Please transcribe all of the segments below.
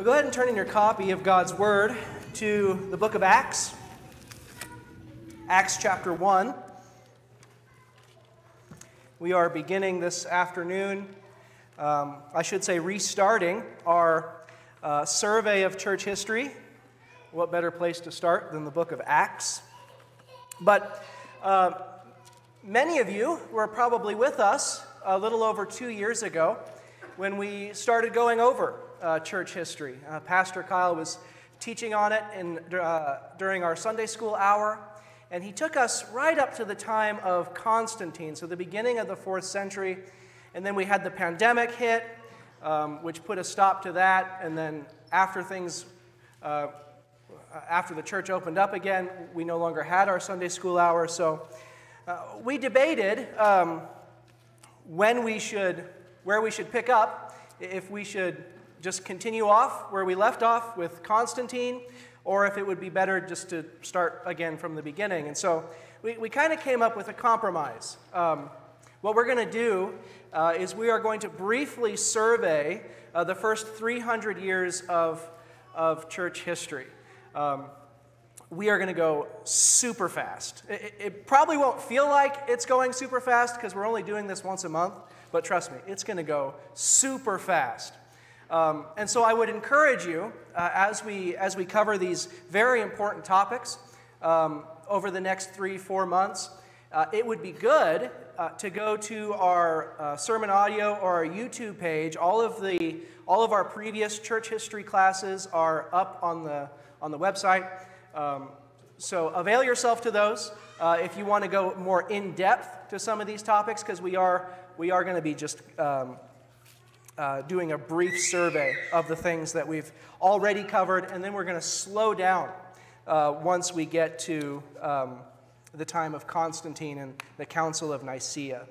Well, go ahead and turn in your copy of God's Word to the book of Acts, Acts chapter 1. We are beginning this afternoon, restarting our survey of church history. What better place to start than the book of Acts? But many of you were probably with us a little over 2 years ago when we started going over church history. Pastor Kyle was teaching on it during our Sunday school hour, and he took us right up to the time of Constantine, so the beginning of the 4th century, and then we had the pandemic hit, which put a stop to that, and then after the church opened up again, we no longer had our Sunday school hour, so we debated where we should pick up, if we should just continue off where we left off with Constantine, or if it would be better just to start again from the beginning. And so we kind of came up with a compromise. What we're going to do is we are going to briefly survey the first 300 years of church history. We are going to go super fast. It probably won't feel like it's going super fast because we're only doing this once a month, but trust me, it's going to go super fast. And so I would encourage you, as we cover these very important topics over the next 3-4 months, it would be good to go to our sermon audio or our YouTube page. All of our previous church history classes are up on the website. So avail yourself to those if you want to go more in depth to some of these topics, because we are going to be just doing a brief survey of the things that we've already covered, and then we're going to slow down once we get to the time of Constantine and the Council of Nicaea.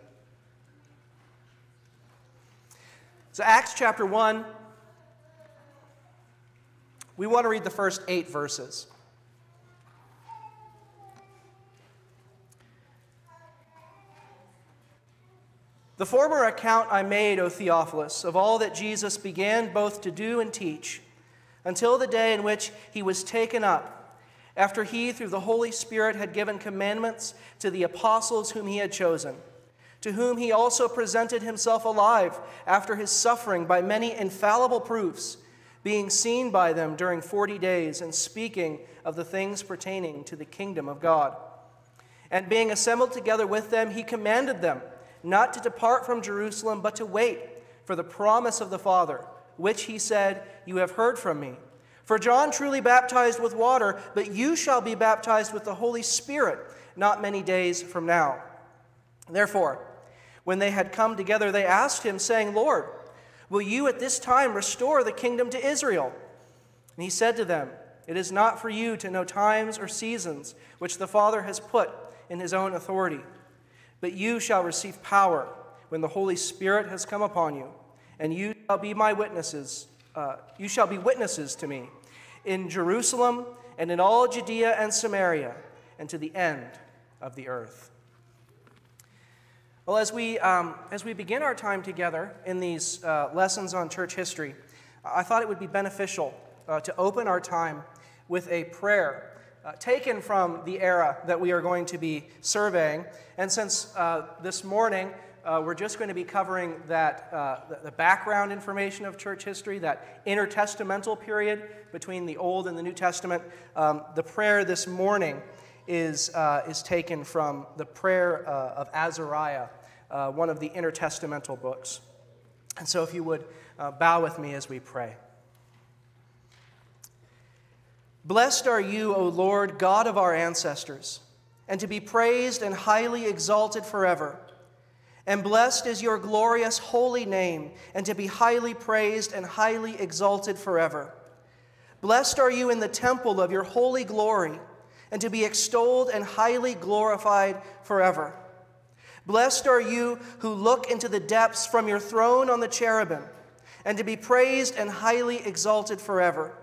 So Acts chapter 1, we want to read the first 8 verses. The former account I made, O Theophilus, of all that Jesus began both to do and teach, until the day in which he was taken up, after he, through the Holy Spirit, had given commandments to the apostles whom he had chosen, to whom he also presented himself alive after his suffering by many infallible proofs, being seen by them during 40 days, and speaking of the things pertaining to the kingdom of God. And being assembled together with them, he commanded them not to depart from Jerusalem, but to wait for the promise of the Father, which he said, "You have heard from me. For John truly baptized with water, but you shall be baptized with the Holy Spirit not many days from now." Therefore, when they had come together, they asked him, saying, "Lord, will you at this time restore the kingdom to Israel?" And he said to them, "It is not for you to know times or seasons which the Father has put in his own authority. But you shall receive power when the Holy Spirit has come upon you, and you shall be my witnesses. You shall be witnesses to me in Jerusalem and in all Judea and Samaria, and to the end of the earth." Well, as we begin our time together in these lessons on church history, I thought it would be beneficial to open our time with a prayer taken from the era that we are going to be surveying. And since this morning we're just going to be covering that the background information of church history, that intertestamental period between the Old and the New Testament, the prayer this morning is taken from the prayer of Azariah, one of the intertestamental books. And so if you would bow with me as we pray. Blessed are you, O Lord, God of our ancestors, and to be praised and highly exalted forever. And blessed is your glorious holy name, and to be highly praised and highly exalted forever. Blessed are you in the temple of your holy glory, and to be extolled and highly glorified forever. Blessed are you who look into the depths from your throne on the cherubim, and to be praised and highly exalted forever.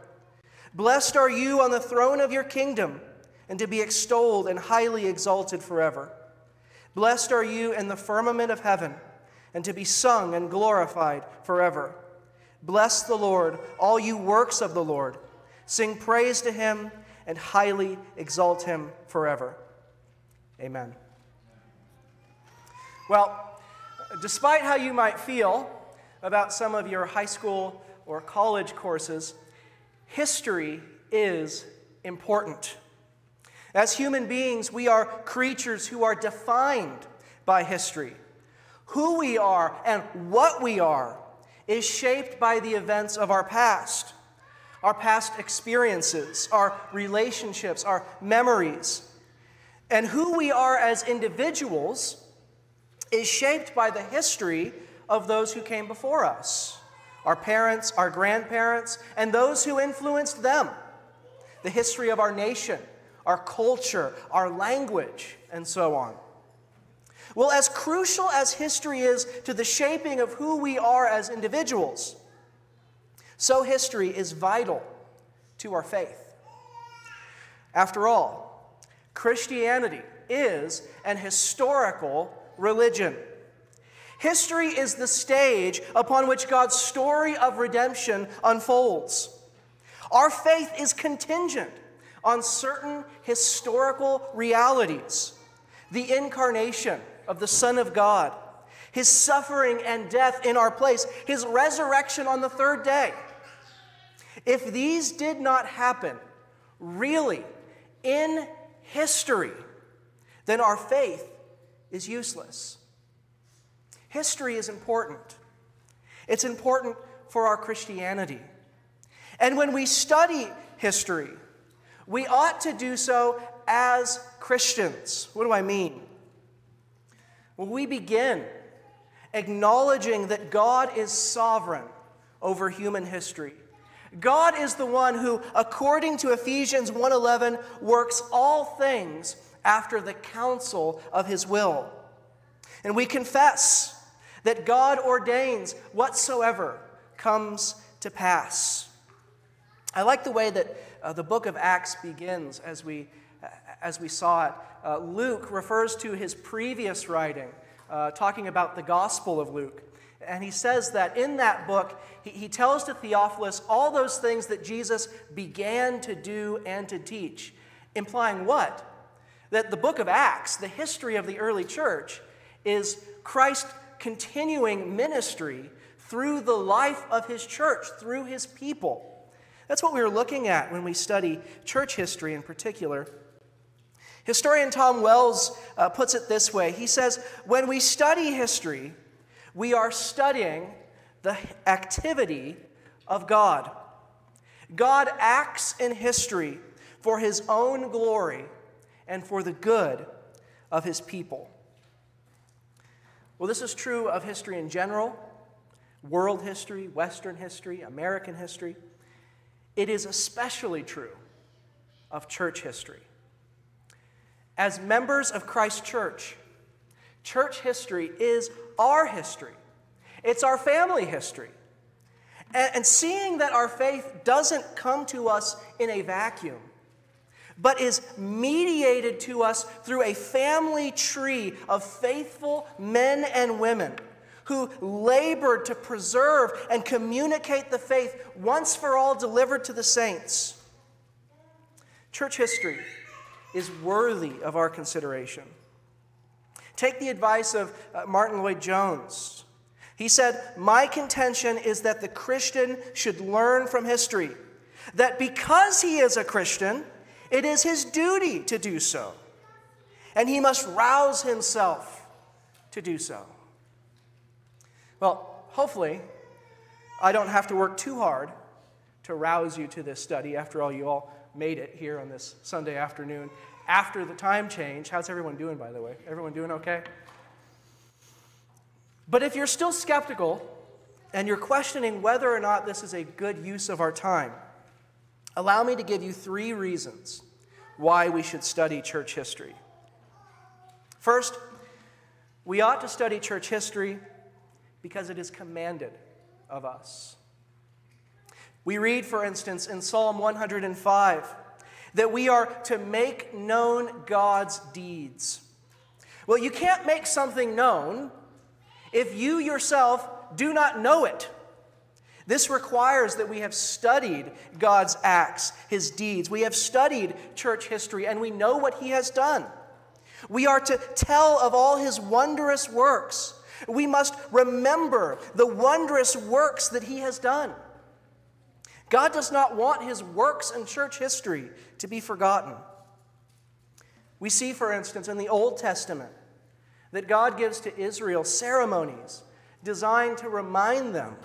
Blessed are you on the throne of your kingdom, and to be extolled and highly exalted forever. Blessed are you in the firmament of heaven, and to be sung and glorified forever. Bless the Lord, all you works of the Lord. Sing praise to him and highly exalt him forever. Amen. Well, despite how you might feel about some of your high school or college courses, history is important. As human beings, we are creatures who are defined by history. Who we are and what we are is shaped by the events of our past experiences, our relationships, our memories. And who we are as individuals is shaped by the history of those who came before us, our parents, our grandparents, and those who influenced them, the history of our nation, our culture, our language, and so on. Well, as crucial as history is to the shaping of who we are as individuals, so history is vital to our faith. After all, Christianity is an historical religion. History is the stage upon which God's story of redemption unfolds. Our faith is contingent on certain historical realities: the incarnation of the Son of God, his suffering and death in our place, his resurrection on the third day. If these did not happen really in history, then our faith is useless. History is important. It's important for our Christianity. And when we study history, we ought to do so as Christians. What do I mean? Well, we begin acknowledging that God is sovereign over human history. God is the one who, according to Ephesians 1:11, works all things after the counsel of his will. And we confess that God ordains whatsoever comes to pass. I like the way that the book of Acts begins, as we saw it. Luke refers to his previous writing, talking about the Gospel of Luke. And he says that in that book, he tells to Theophilus all those things that Jesus began to do and to teach, implying what? That the book of Acts, the history of the early church, is Christ's continuing ministry through the life of his church, through his people. That's what we were looking at when we study church history in particular. Historian Tom Wells puts it this way. He says, when we study history, we are studying the activity of God. God acts in history for his own glory and for the good of his people. Well, this is true of history in general, world history, Western history, American history. It is especially true of church history. As members of Christ's church, church history is our history. It's our family history. And seeing that our faith doesn't come to us in a vacuum, but is mediated to us through a family tree of faithful men and women who labored to preserve and communicate the faith once for all delivered to the saints. Church history is worthy of our consideration. Take the advice of Martin Lloyd Jones. He said, "My contention is that the Christian should learn from history, that because he is a Christian, it is his duty to do so, and he must rouse himself to do so." Well, hopefully, I don't have to work too hard to rouse you to this study. After all, you all made it here on this Sunday afternoon after the time change. How's everyone doing, by the way? Everyone doing okay? But if you're still skeptical and you're questioning whether or not this is a good use of our time, allow me to give you three reasons why we should study church history. First, we ought to study church history because it is commanded of us. We read, for instance, in Psalm 105, that we are to make known God's deeds. Well, you can't make something known if you yourself do not know it. This requires that we have studied God's acts, his deeds. We have studied church history, and we know what he has done. We are to tell of all his wondrous works. We must remember the wondrous works that he has done. God does not want his works in church history to be forgotten. We see, for instance, in the Old Testament, that God gives to Israel ceremonies designed to remind them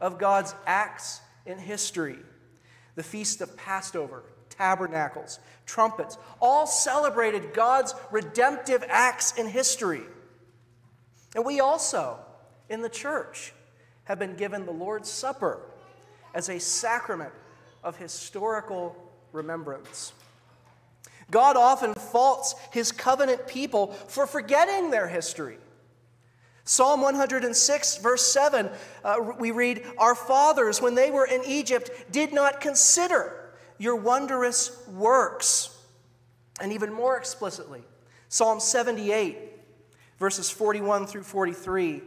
of God's acts in history. The Feast of Passover, Tabernacles, trumpets, all celebrated God's redemptive acts in history. And we also, in the church, have been given the Lord's Supper as a sacrament of historical remembrance. God often faults his covenant people for forgetting their history. Psalm 106, verse 7, we read, "Our fathers, when they were in Egypt, did not consider your wondrous works." And even more explicitly, Psalm 78, verses 41 through 43,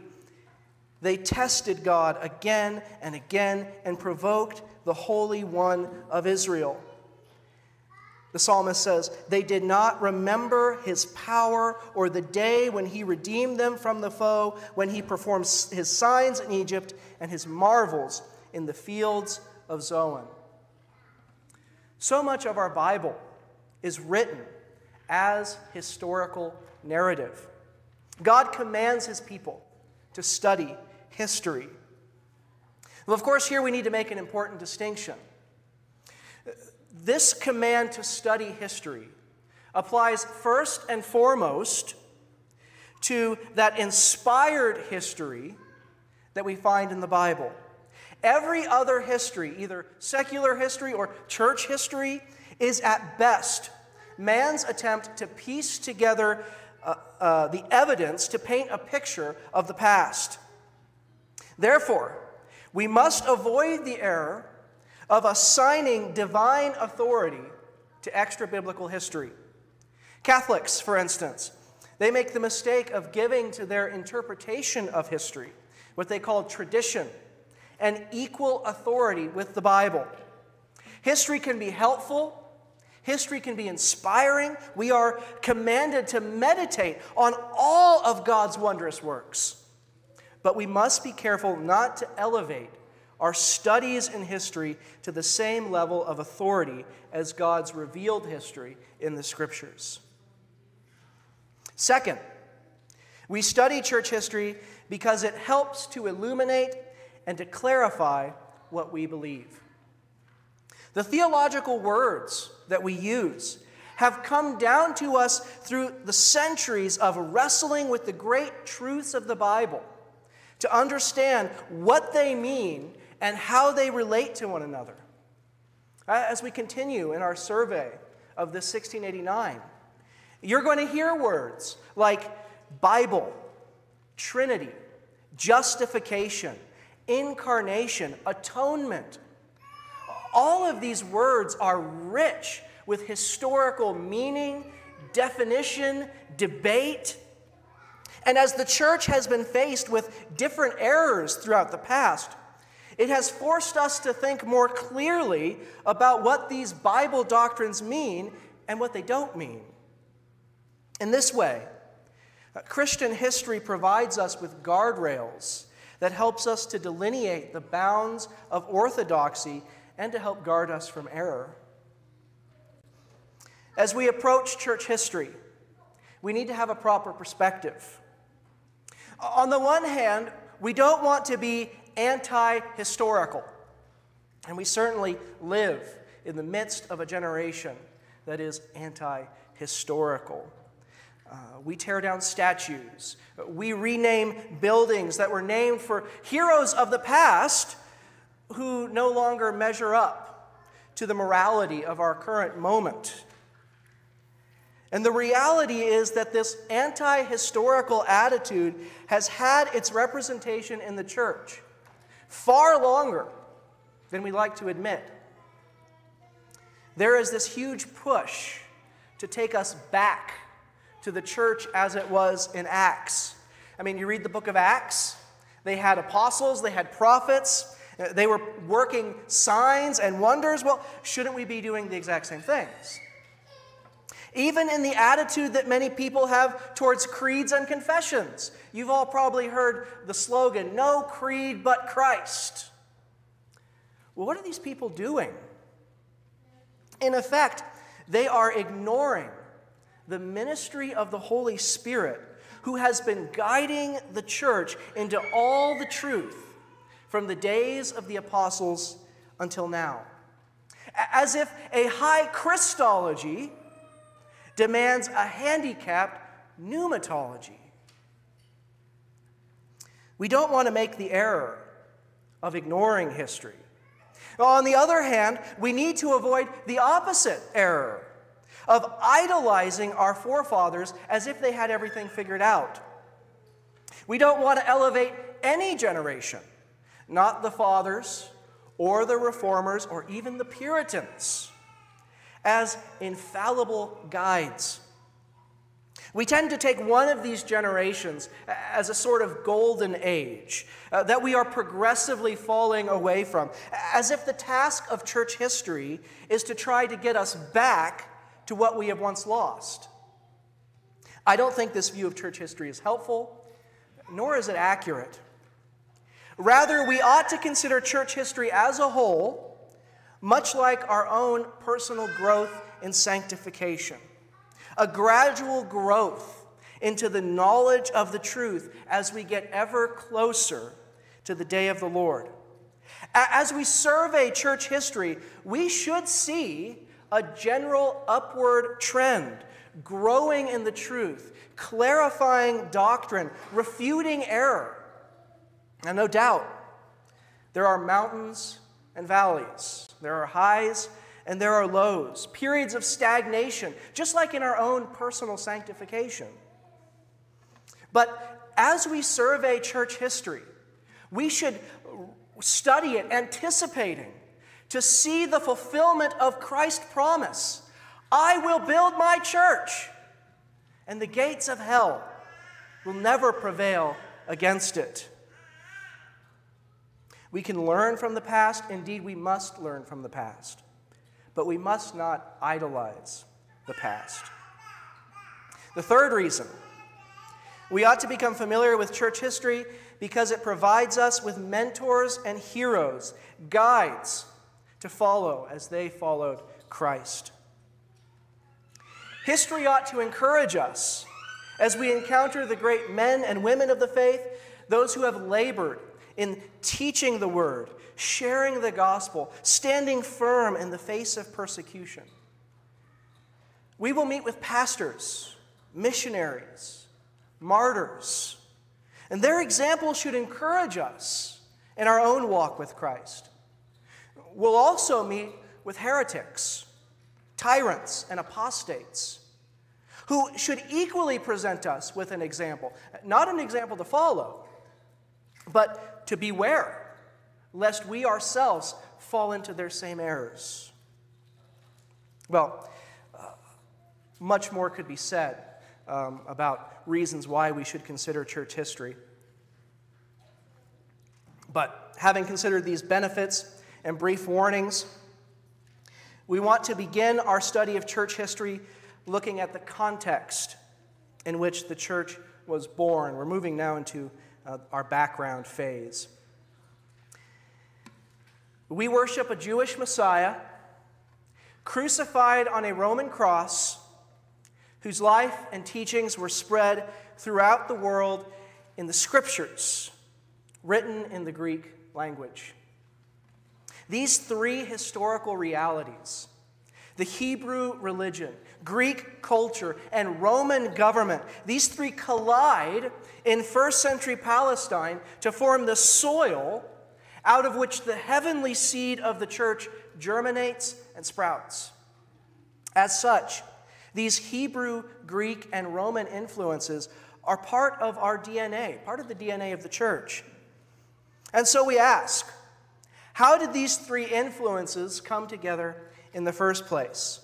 "They tested God again and again and provoked the Holy One of Israel." The psalmist says, "They did not remember his power or the day when he redeemed them from the foe, when he performed his signs in Egypt and his marvels in the fields of Zoan." So much of our Bible is written as historical narrative. God commands his people to study history. Well, of course, here we need to make an important distinction. This command to study history applies first and foremost to that inspired history that we find in the Bible. Every other history, either secular history or church history, is at best man's attempt to piece together the evidence to paint a picture of the past. Therefore, we must avoid the error of assigning divine authority to extra-biblical history. Catholics, for instance, they make the mistake of giving to their interpretation of history what they call tradition, an equal authority with the Bible. History can be helpful. History can be inspiring. We are commanded to meditate on all of God's wondrous works. But we must be careful not to elevate our studies in history to the same level of authority as God's revealed history in the Scriptures. Second, we study church history because it helps to illuminate and to clarify what we believe. The theological words that we use have come down to us through the centuries of wrestling with the great truths of the Bible to understand what they mean and how they relate to one another. As we continue in our survey of the 1689, you're going to hear words like Bible, Trinity, justification, incarnation, atonement. All of these words are rich with historical meaning, definition, debate. And as the church has been faced with different errors throughout the past, it has forced us to think more clearly about what these Bible doctrines mean and what they don't mean. In this way, Christian history provides us with guardrails that helps us to delineate the bounds of orthodoxy and to help guard us from error. As we approach church history, we need to have a proper perspective. On the one hand, we don't want to be anti-historical. And we certainly live in the midst of a generation that is anti-historical. We tear down statues. We rename buildings that were named for heroes of the past who no longer measure up to the morality of our current moment. And the reality is that this anti-historical attitude has had its representation in the church far longer than we like to admit. There is this huge push to take us back to the church as it was in Acts. I mean, you read the book of Acts, they had apostles, they had prophets, They were working signs and wonders. Well, shouldn't we be doing the exact same things? Even in the attitude that many people have towards creeds and confessions. You've all probably heard the slogan, "No creed but Christ." Well, what are these people doing? In effect, they are ignoring the ministry of the Holy Spirit, who has been guiding the church into all the truth from the days of the apostles until now. As if a high Christology demands a handicapped pneumatology. We don't want to make the error of ignoring history. On the other hand, we need to avoid the opposite error of idolizing our forefathers as if they had everything figured out. We don't want to elevate any generation, not the fathers or the reformers or even the Puritans, as infallible guides. We tend to take one of these generations as a sort of golden age that we are progressively falling away from, as if the task of church history is to try to get us back to what we have once lost. I don't think this view of church history is helpful, nor is it accurate. Rather, we ought to consider church history as a whole, much like our own personal growth in sanctification, a gradual growth into the knowledge of the truth as we get ever closer to the day of the Lord. As we survey church history, we should see a general upward trend, growing in the truth, clarifying doctrine, refuting error. And no doubt, there are mountains and valleys. There are highs and there are lows, periods of stagnation, just like in our own personal sanctification. But as we survey church history, we should study it, anticipating to see the fulfillment of Christ's promise, "I will build my church, and the gates of hell will never prevail against it." We can learn from the past. Indeed, we must learn from the past. But we must not idolize the past. The third reason, we ought to become familiar with church history because it provides us with mentors and heroes, guides, to follow as they followed Christ. History ought to encourage us as we encounter the great men and women of the faith, those who have labored in teaching the word, sharing the gospel, standing firm in the face of persecution. We will meet with pastors, missionaries, martyrs, and their example should encourage us in our own walk with Christ. We'll also meet with heretics, tyrants, and apostates, who should equally present us with an example. Not an example to follow, but to beware, lest we ourselves fall into their same errors. Well, much more could be said about reasons why we should consider church history. But having considered these benefits and brief warnings, we want to begin our study of church history looking at the context in which the church was born. We're moving now into our background phase. We worship a Jewish Messiah crucified on a Roman cross, whose life and teachings were spread throughout the world in the Scriptures, written in the Greek language. These three historical realities, the Hebrew religion, Greek culture, and Roman government, these three collide in first century Palestine to form the soil out of which the heavenly seed of the church germinates and sprouts. As such, these Hebrew, Greek, and Roman influences are part of our DNA, part of the DNA of the church. And so we ask, how did these three influences come together in the first place?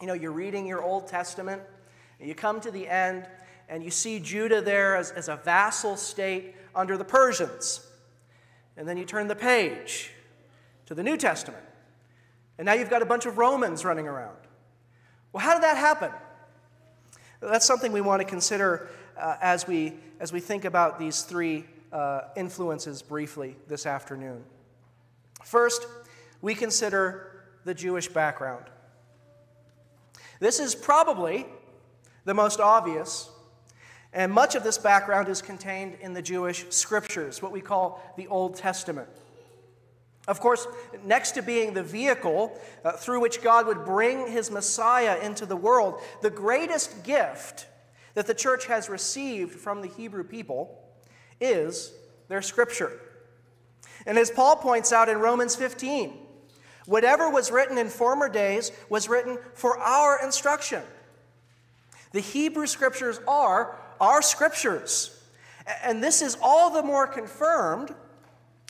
You know, you're reading your Old Testament, and you come to the end, and you see Judah there as a vassal state under the Persians. and then you turn the page to the New Testament, and now you've got a bunch of Romans running around. Well, how did that happen? That's something we want to consider as we think about these three influences briefly this afternoon. First, we consider the Jewish background. This is probably the most obvious, and much of this background is contained in the Jewish scriptures, what we call the Old Testament. Of course, next to being the vehicle through which God would bring his Messiah into the world, the greatest gift that the church has received from the Hebrew people is their scripture. And as Paul points out in Romans 15, whatever was written in former days was written for our instruction. The Hebrew scriptures are our scriptures. And this is all the more confirmed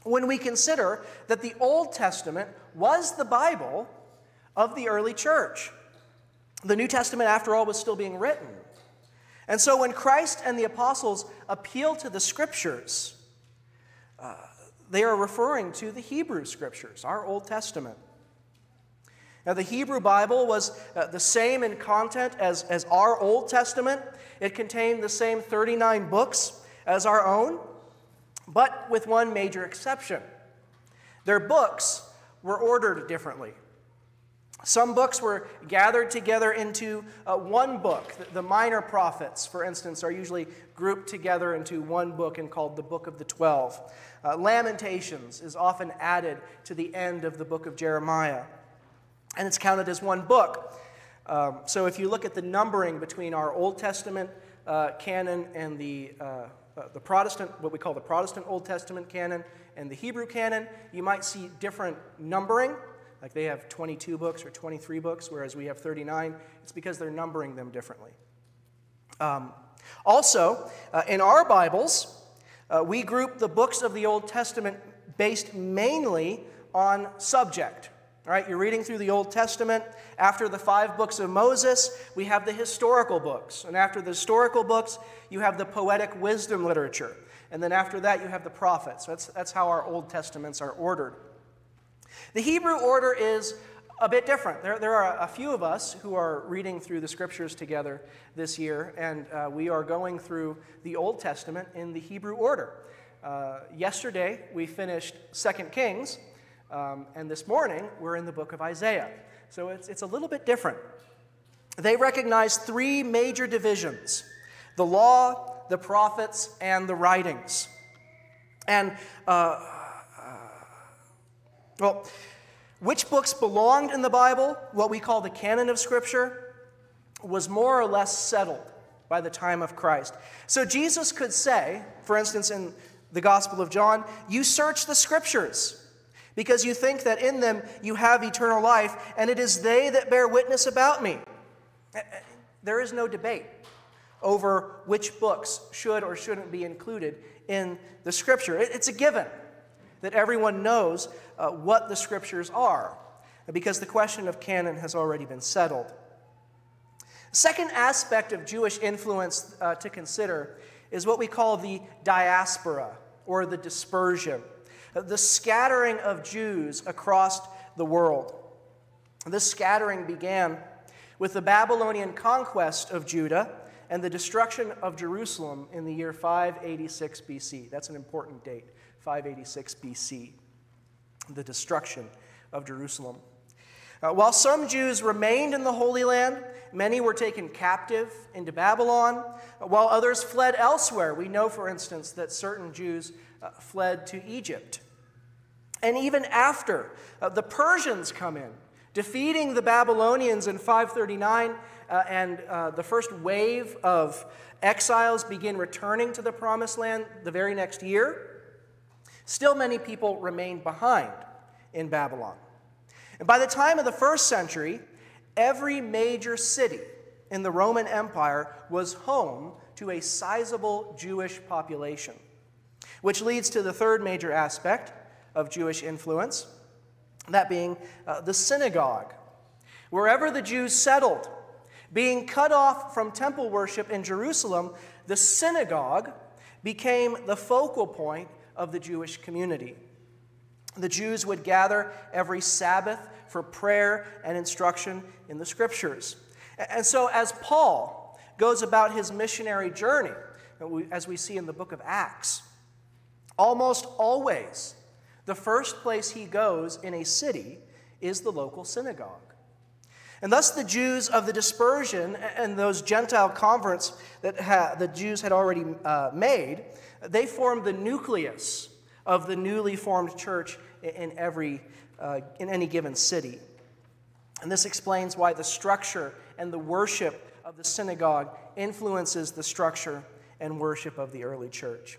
when we consider that the Old Testament was the Bible of the early church. The New Testament, after all, was still being written. And so when Christ and the apostles appeal to the scriptures, they are referring to the Hebrew scriptures, our Old Testament. Now, the Hebrew Bible was the same in content as our Old Testament. It contained the same 39 books as our own, but with one major exception. Their books were ordered differently. Some books were gathered together into one book. The minor prophets, for instance, are usually grouped together into one book and called the Book of the 12. Lamentations is often added to the end of the book of Jeremiah, and it's counted as one book. So if you look at the numbering between our Old Testament canon and the Protestant, what we call the Protestant Old Testament canon and the Hebrew canon, you might see different numbering. Like they have 22 books or 23 books, whereas we have 39. It's because they're numbering them differently. Also, in our Bibles, we group the books of the Old Testament based mainly on subject. All right, you're reading through the Old Testament. After the 5 books of Moses, we have the historical books. And after the historical books, you have the poetic wisdom literature. And then after that, you have the prophets. That's how our Old Testaments are ordered. The Hebrew order is a bit different. There are a few of us who are reading through the scriptures together this year, and we are going through the Old Testament in the Hebrew order. Yesterday, we finished 2 Kings, and this morning, we're in the book of Isaiah. So it's a little bit different. They recognize 3 major divisions: the law, the prophets, and the writings. And well, which books belonged in the Bible, what we call the canon of Scripture, was more or less settled by the time of Christ. So Jesus could say, for instance, in the Gospel of John, "You search the Scriptures, because you think that in them you have eternal life, and it is they that bear witness about me." There is no debate over which books should or shouldn't be included in the Scripture. It's a given that everyone knows what the scriptures are, because the question of canon has already been settled. Second aspect of Jewish influence to consider is what we call the diaspora, or the dispersion, the scattering of Jews across the world. This scattering began with the Babylonian conquest of Judah and the destruction of Jerusalem in the year 586 BC. That's an important date. 586 BC, the destruction of Jerusalem. While some Jews remained in the Holy Land, many were taken captive into Babylon, while others fled elsewhere. We know, for instance, that certain Jews fled to Egypt. And even after the Persians come in, defeating the Babylonians in 539, and the first wave of exiles begin returning to the Promised Land the very next year, still many people remained behind in Babylon. And by the time of the 1st century, every major city in the Roman Empire was home to a sizable Jewish population, which leads to the 3rd major aspect of Jewish influence, that being the synagogue. Wherever the Jews settled, being cut off from temple worship in Jerusalem, the synagogue became the focal point of the Jewish community. The Jews would gather every Sabbath for prayer and instruction in the Scriptures. And so as Paul goes about his missionary journey, as we see in the book of Acts, almost always the first place he goes in a city is the local synagogue. And thus the Jews of the dispersion and those Gentile converts that the Jews had already made, they formed the nucleus of the newly formed church in any given city. And this explains why the structure and the worship of the synagogue influences the structure and worship of the early church.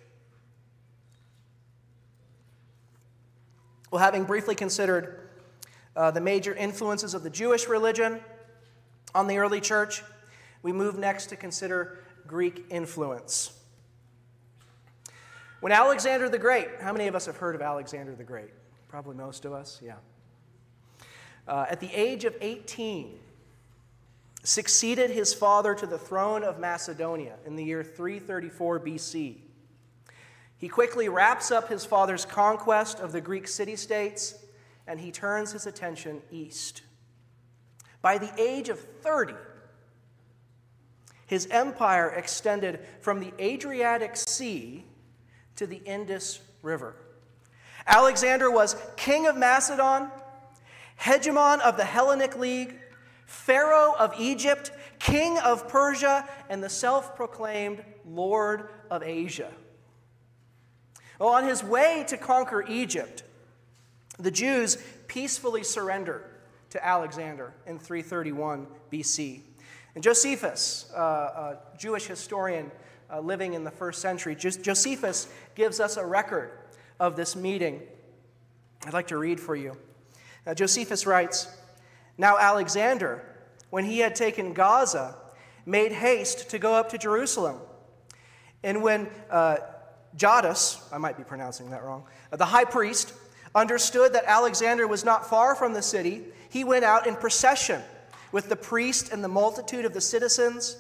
Well, having briefly considered the major influences of the Jewish religion on the early church, we move next to consider Greek influence. When Alexander the Great, how many of us have heard of Alexander the Great? Probably most of us, yeah. At the age of 18, succeeded his father to the throne of Macedonia in the year 334 BC. He quickly wraps up his father's conquest of the Greek city-states, and he turns his attention east. By the age of 30, his empire extended from the Adriatic Sea to the Indus River. Alexander was king of Macedon, hegemon of the Hellenic League, pharaoh of Egypt, king of Persia, and the self-proclaimed Lord of Asia. Well, on his way to conquer Egypt, the Jews peacefully surrender to Alexander in 331 BC. And Josephus, a Jewish historian, living in the first century, Josephus gives us a record of this meeting. I'd like to read for you. Now, Josephus writes, "Now Alexander, when he had taken Gaza, made haste to go up to Jerusalem. And when Jaddus, I might be pronouncing that wrong, the high priest, understood that Alexander was not far from the city, he went out in procession with the priest and the multitude of the citizens.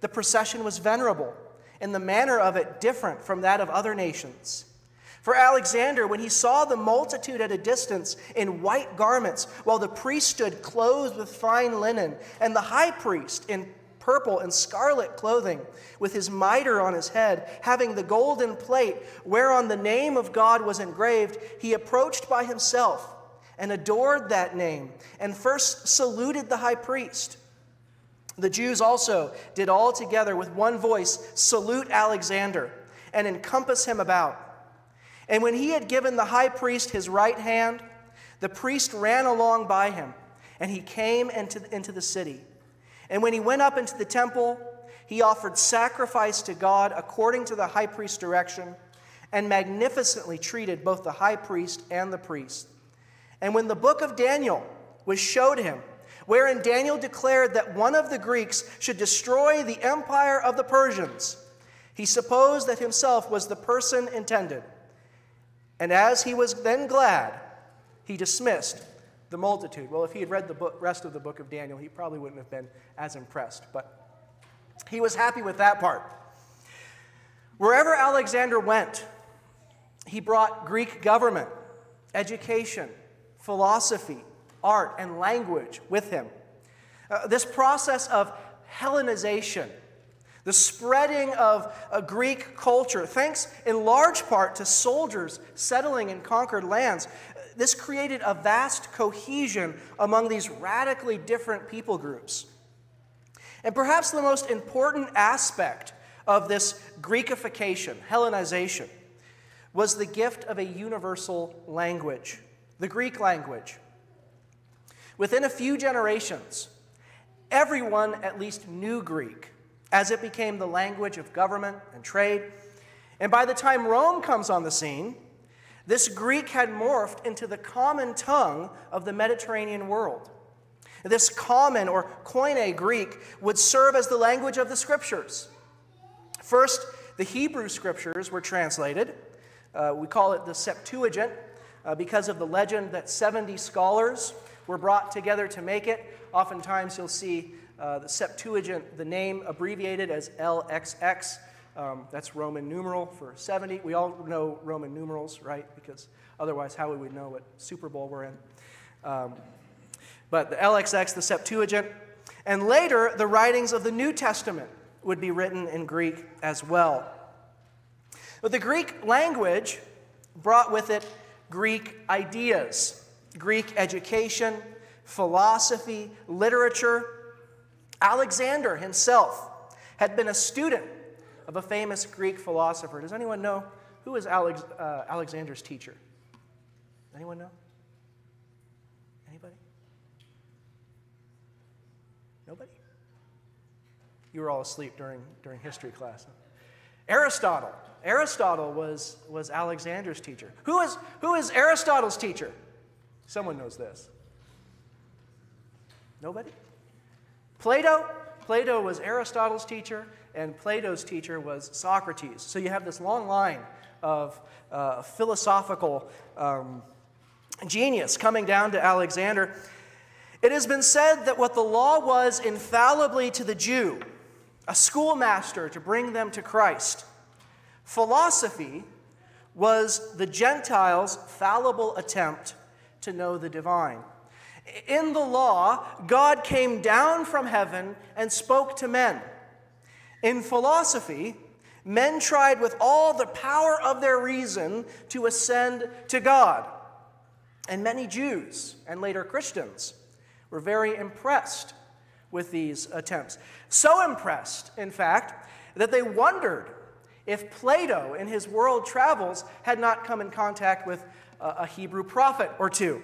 The procession was venerable, and the manner of it different from that of other nations. For Alexander, when he saw the multitude at a distance in white garments, while the priest stood clothed with fine linen, and the high priest in purple and scarlet clothing, with his mitre on his head, having the golden plate whereon the name of God was engraved, he approached by himself and adored that name, and first saluted the high priest. The Jews also did all together with one voice salute Alexander and encompass him about. And when he had given the high priest his right hand, the priest ran along by him, and he came into the city. And when he went up into the temple, he offered sacrifice to God according to the high priest's direction, and magnificently treated both the high priest and the priest. And when the book of Daniel was showed him, wherein Daniel declared that one of the Greeks should destroy the empire of the Persians, he supposed that himself was the person intended. And as he was then glad, he dismissed the multitude." Well, if he had read the rest of the book of Daniel, he probably wouldn't have been as impressed, but he was happy with that part. Wherever Alexander went, he brought Greek government, education, philosophy, art, and language with him. This process of Hellenization, the spreading of a Greek culture, thanks in large part to soldiers settling in conquered lands, this created a vast cohesion among these radically different people groups. And perhaps the most important aspect of this Greekification, Hellenization, was the gift of a universal language, the Greek language. Within a few generations, everyone at least knew Greek, as it became the language of government and trade. And by the time Rome comes on the scene, this Greek had morphed into the common tongue of the Mediterranean world. This common, or Koine Greek, would serve as the language of the Scriptures. First, the Hebrew Scriptures were translated. We call it the Septuagint because of the legend that 70 scholars were brought together to make it. Oftentimes you'll see the Septuagint, the name abbreviated as LXX, That's Roman numeral for 70. We all know Roman numerals, right? Because otherwise, how would we know what Super Bowl we're in? But the LXX, the Septuagint, and later the writings of the New Testament would be written in Greek as well. But the Greek language brought with it Greek ideas, Greek education, philosophy, literature. Alexander himself had been a student of a famous Greek philosopher. Does anyone know who was Alexander's teacher? Anyone know? Anybody? Nobody? You were all asleep during history class. Aristotle. Aristotle was Alexander's teacher. Who is Aristotle's teacher? Someone knows this. Nobody? Plato? Plato was Aristotle's teacher, and Plato's teacher was Socrates. So you have this long line of philosophical genius coming down to Alexander. It has been said that what the law was infallibly to the Jew, a schoolmaster to bring them to Christ, philosophy was the Gentiles' fallible attempt to know the divine. In the law, God came down from heaven and spoke to men. In philosophy, men tried with all the power of their reason to ascend to God. And many Jews, and later Christians, were very impressed with these attempts. So impressed, in fact, that they wondered if Plato, in his world travels, had not come in contact with a Hebrew prophet or two.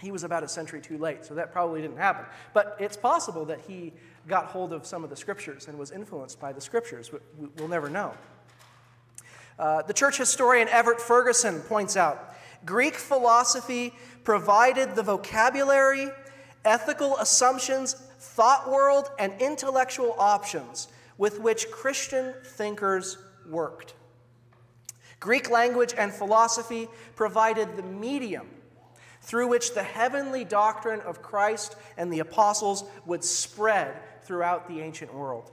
He was about a century too late, so that probably didn't happen. But it's possible that he got hold of some of the Scriptures and was influenced by the Scriptures. We'll never know. The church historian Everett Ferguson points out, Greek philosophy provided the vocabulary, ethical assumptions, thought world, and intellectual options with which Christian thinkers worked. Greek language and philosophy provided the medium through which the heavenly doctrine of Christ and the apostles would spread throughout the ancient world.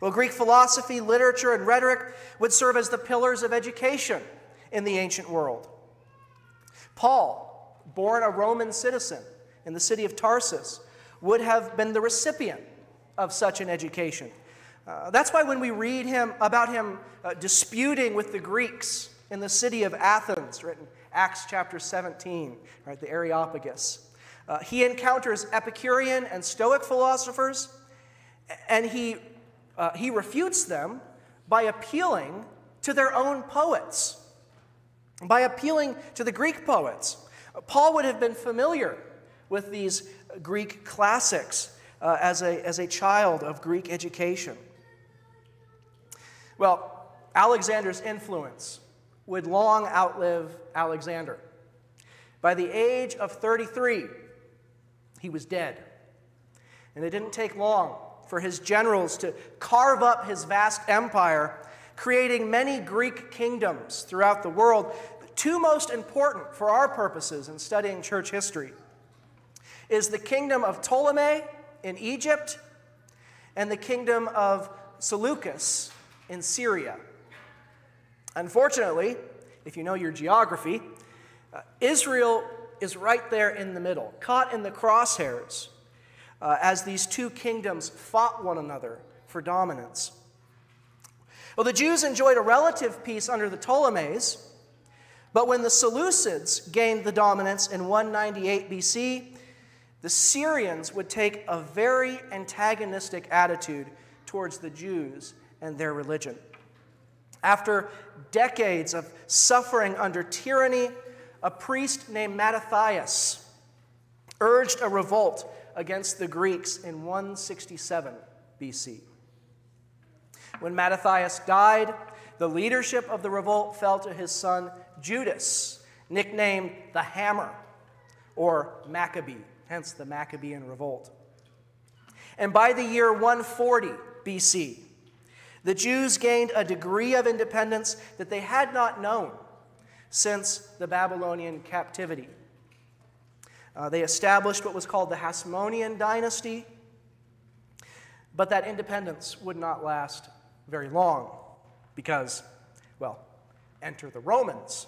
Well, Greek philosophy, literature, and rhetoric would serve as the pillars of education in the ancient world. Paul, born a Roman citizen in the city of Tarsus, would have been the recipient of such an education. That's why when we read about him disputing with the Greeks in the city of Athens, written Acts chapter 17, right, the Areopagus, he encounters Epicurean and Stoic philosophers, and he refutes them by appealing to their own poets, by appealing to the Greek poets. Paul would have been familiar with these Greek classics as a child of Greek education. Well, Alexander's influence would long outlive Alexander. By the age of 33, he was dead. And it didn't take long for his generals to carve up his vast empire, creating many Greek kingdoms throughout the world. The two most important for our purposes in studying church history is the kingdom of Ptolemy in Egypt and the kingdom of Seleucus in Syria. Unfortunately, if you know your geography, Israel is right there in the middle, caught in the crosshairs as these two kingdoms fought one another for dominance. Well, the Jews enjoyed a relative peace under the Ptolemies, but when the Seleucids gained the dominance in 198 BC, the Syrians would take a very antagonistic attitude towards the Jews and their religion. After decades of suffering under tyranny, a priest named Mattathias urged a revolt against the Greeks in 167 BC. When Mattathias died, the leadership of the revolt fell to his son Judas, nicknamed the Hammer, or Maccabee, hence the Maccabean Revolt. And by the year 140 BC, the Jews gained a degree of independence that they had not known since the Babylonian captivity. They established what was called the Hasmonean dynasty, but that independence would not last very long because, well, enter the Romans.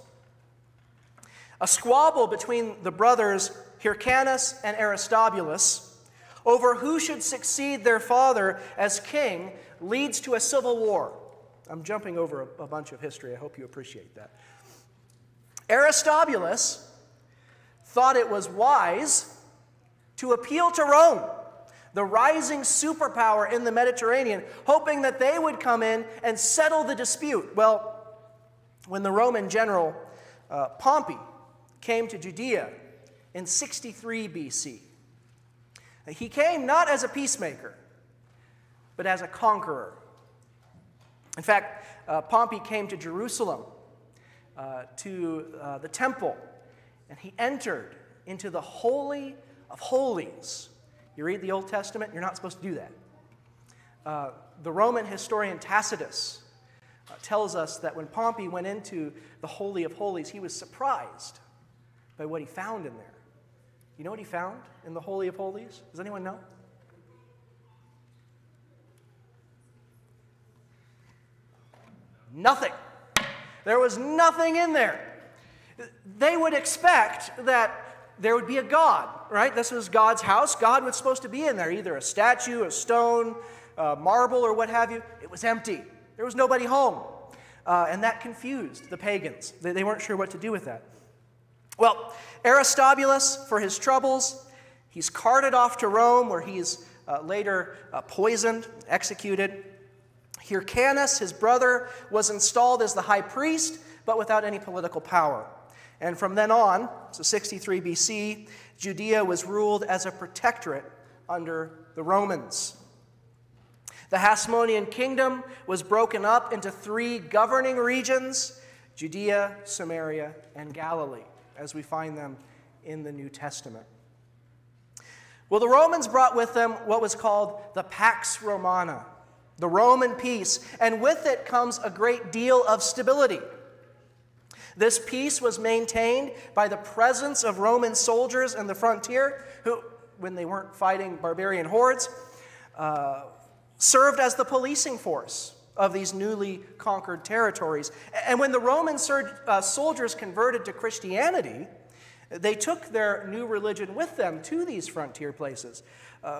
A squabble between the brothers Hyrcanus and Aristobulus over who should succeed their father as king leads to a civil war. I'm jumping over a bunch of history. I hope you appreciate that. Aristobulus thought it was wise to appeal to Rome, the rising superpower in the Mediterranean, hoping that they would come in and settle the dispute. Well, when the Roman general Pompey came to Judea in 63 BC, he came not as a peacemaker, but as a conqueror. In fact, Pompey came to Jerusalem, to the temple, and he entered into the Holy of Holies. You read the Old Testament, you're not supposed to do that. The Roman historian Tacitus tells us that when Pompey went into the Holy of Holies, he was surprised by what he found in there. You know what he found in the Holy of Holies? Does anyone know? Nothing. There was nothing in there. They would expect that there would be a god, right? This was God's house. God was supposed to be in there, either a statue, a stone, marble, or what have you. It was empty. There was nobody home. And that confused the pagans. They weren't sure what to do with that. Well, Aristobulus, for his troubles, he's carted off to Rome, where he's later poisoned, executed. Hyrcanus, his brother, was installed as the high priest, but without any political power. And from then on, so 63 BC, Judea was ruled as a protectorate under the Romans. The Hasmonean kingdom was broken up into three governing regions: Judea, Samaria, and Galilee, as we find them in the New Testament. Well, the Romans brought with them what was called the Pax Romana, the Roman peace, and with it comes a great deal of stability. This peace was maintained by the presence of Roman soldiers in the frontier who, when they weren't fighting barbarian hordes, served as the policing force of these newly conquered territories. And when the Roman soldiers converted to Christianity, they took their new religion with them to these frontier places.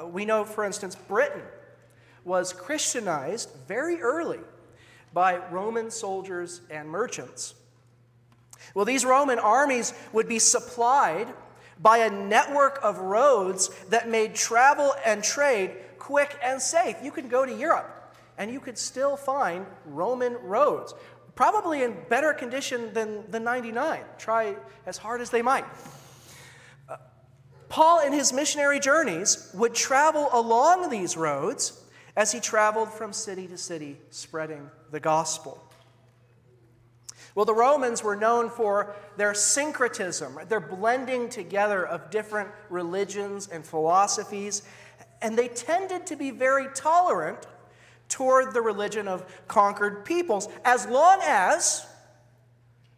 We know, for instance, Britain was Christianized very early by Roman soldiers and merchants. Well, these Roman armies would be supplied by a network of roads that made travel and trade quick and safe. You could go to Europe, and you could still find Roman roads, probably in better condition than the 99. Try as hard as they might. Paul, in his missionary journeys, would travel along these roads as he traveled from city to city, spreading the gospel. Well, the Romans were known for their syncretism, their blending together of different religions and philosophies, and they tended to be very tolerant toward the religion of conquered peoples, as long as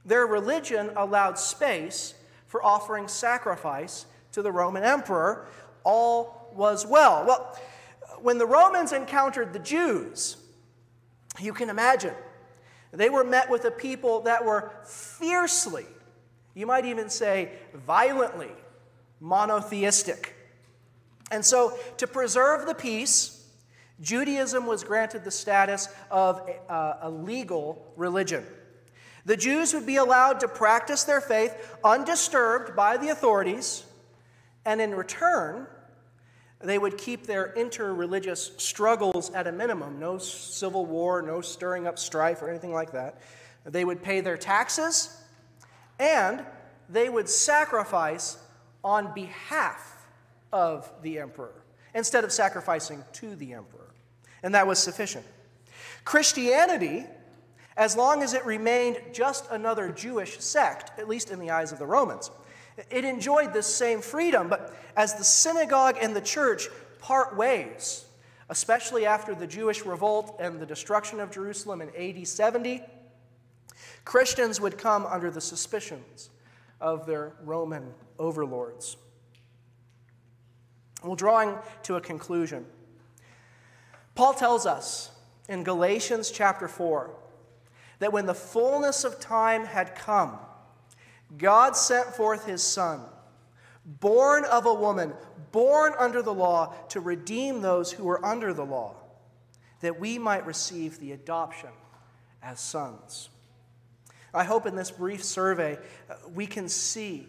their religion allowed space for offering sacrifice to the Roman emperor. All was well. Well, when the Romans encountered the Jews, you can imagine, they were met with a people that were fiercely, you might even say violently, monotheistic. And so, to preserve the peace, Judaism was granted the status of a legal religion. The Jews would be allowed to practice their faith undisturbed by the authorities, and in return, they would keep their interreligious struggles at a minimum. No civil war, no stirring up strife or anything like that. They would pay their taxes, and they would sacrifice on behalf of the emperor instead of sacrificing to the emperor. And that was sufficient. Christianity, as long as it remained just another Jewish sect, at least in the eyes of the Romans, it enjoyed this same freedom, but as the synagogue and the church part ways, especially after the Jewish revolt and the destruction of Jerusalem in AD 70, Christians would come under the suspicions of their Roman overlords. Well, drawing to a conclusion, Paul tells us in Galatians chapter 4 that when the fullness of time had come, God sent forth his Son, born of a woman, born under the law, to redeem those who were under the law, that we might receive the adoption as sons. I hope in this brief survey we can see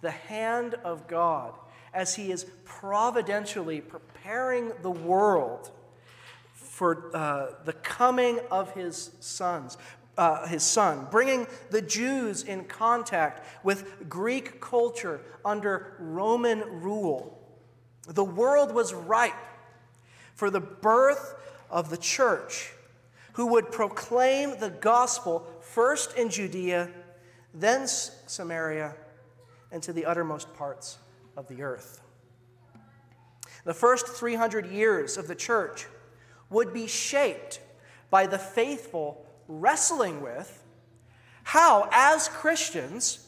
the hand of God as he is providentially preparing the world for the coming of his sons. Bringing the Jews in contact with Greek culture under Roman rule. The world was ripe for the birth of the church, who would proclaim the gospel first in Judea, then Samaria, and to the uttermost parts of the earth. The first 300 years of the church would be shaped by the faithful wrestling with how, as Christians,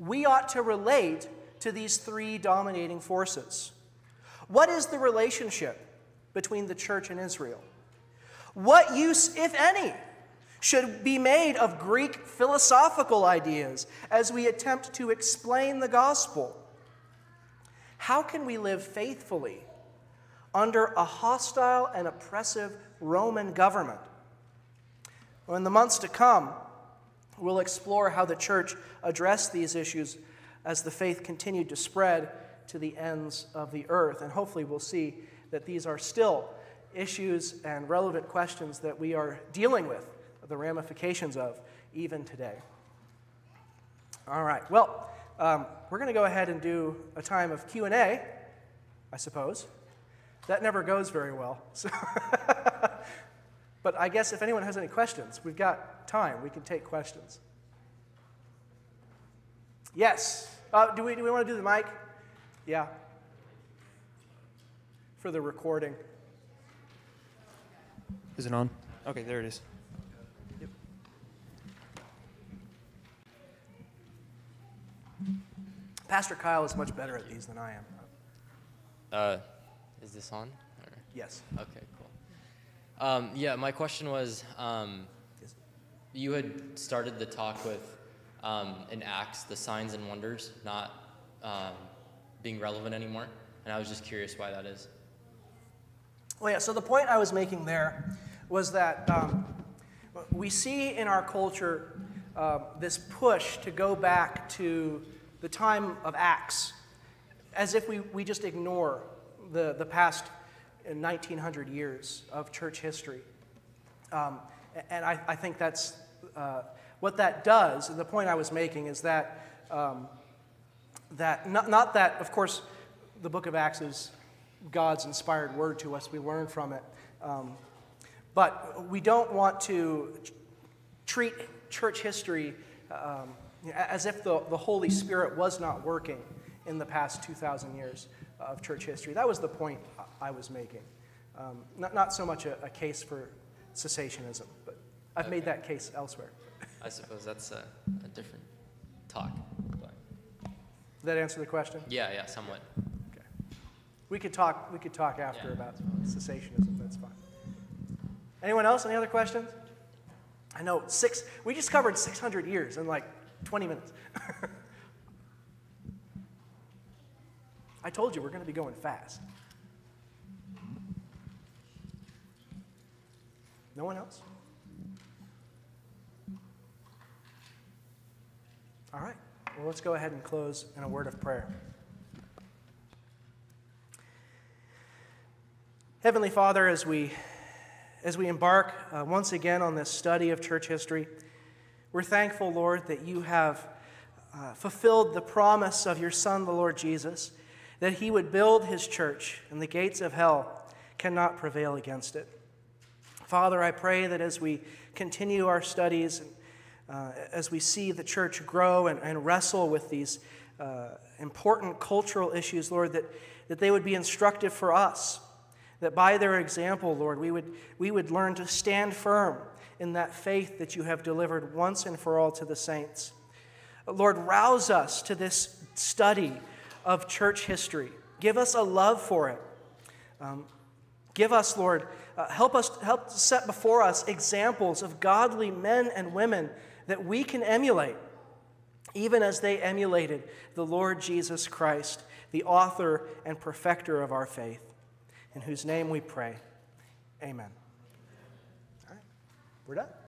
we ought to relate to these three dominating forces. What is the relationship between the church and Israel? What use, if any, should be made of Greek philosophical ideas as we attempt to explain the gospel? How can we live faithfully under a hostile and oppressive Roman government? Well, in the months to come, we'll explore how the church addressed these issues as the faith continued to spread to the ends of the earth. And hopefully we'll see that these are still issues and relevant questions that we are dealing with, the ramifications of, even today. All right, well, we're going to go ahead and do a time of Q&A, I suppose. That never goes very well. So but I guess if anyone has any questions, we've got time. We can take questions. Yes. Do we want to do the mic? Yeah. For the recording. Is it on? Okay, there it is. Yep. Pastor Kyle is much better at these than I am. Is this on? Or? Yes. Okay, cool. Yeah, my question was, you had started the talk with in Acts, the signs and wonders not being relevant anymore, and I was just curious why that is. Well, yeah, so the point I was making there was that we see in our culture this push to go back to the time of Acts as if we just ignore the past in 1900 years of church history. And I think that's what that does, and the point I was making is that, not that, of course, the book of Acts is God's inspired word to us, we learn from it, but we don't want to treat church history as if the Holy Spirit was not working in the past 2,000 years of church history. That was the point I was making. Not so much a case for cessationism, but I've made that case elsewhere. I suppose that's a different talk. Did that answer the question? Yeah, yeah, somewhat. Okay. We could talk after about cessationism, that's fine. Anyone else? Any other questions? I know, we just covered 600 years in like 20 minutes. I told you we're going to be going fast. No one else? All right. Well, let's go ahead and close in a word of prayer. Heavenly Father, as we embark once again on this study of church history, we're thankful, Lord, that you have fulfilled the promise of your Son, the Lord Jesus, that he would build his church, and the gates of hell cannot prevail against it. Father, I pray that as we continue our studies, as we see the church grow and wrestle with these important cultural issues, Lord, that they would be instructive for us, that by their example, Lord, we would learn to stand firm in that faith that you have delivered once and for all to the saints. Lord, rouse us to this study of church history. Give us a love for it. Give us, Lord, help set before us examples of godly men and women that we can emulate, even as they emulated the Lord Jesus Christ, the author and perfecter of our faith, in whose name we pray. Amen. All right, we're done.